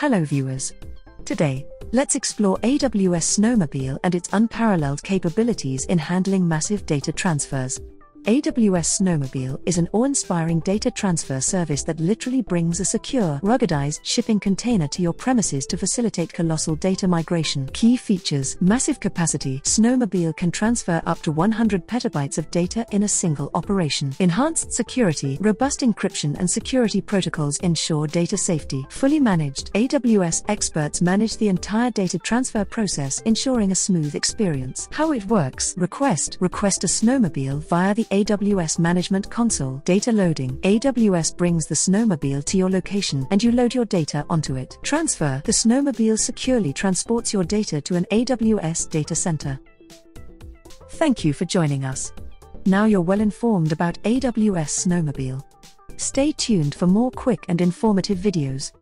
Hello viewers. Today, let's explore AWS Snowmobile and its unparalleled capabilities in handling massive data transfers. AWS Snowmobile is an awe-inspiring data transfer service that literally brings a secure, ruggedized shipping container to your premises to facilitate colossal data migration. Key features: massive capacity. Snowmobile can transfer up to 100 petabytes of data in a single operation. Enhanced security. Robust encryption and security protocols ensure data safety. Fully managed. AWS experts manage the entire data transfer process, ensuring a smooth experience. How it works. Request a Snowmobile via the AWS Management Console. Data loading. AWS brings the Snowmobile to your location, and you load your data onto it. Transfer. The Snowmobile securely transports your data to an AWS data center. Thank you for joining us. Now you're well informed about AWS Snowmobile. Stay tuned for more quick and informative videos.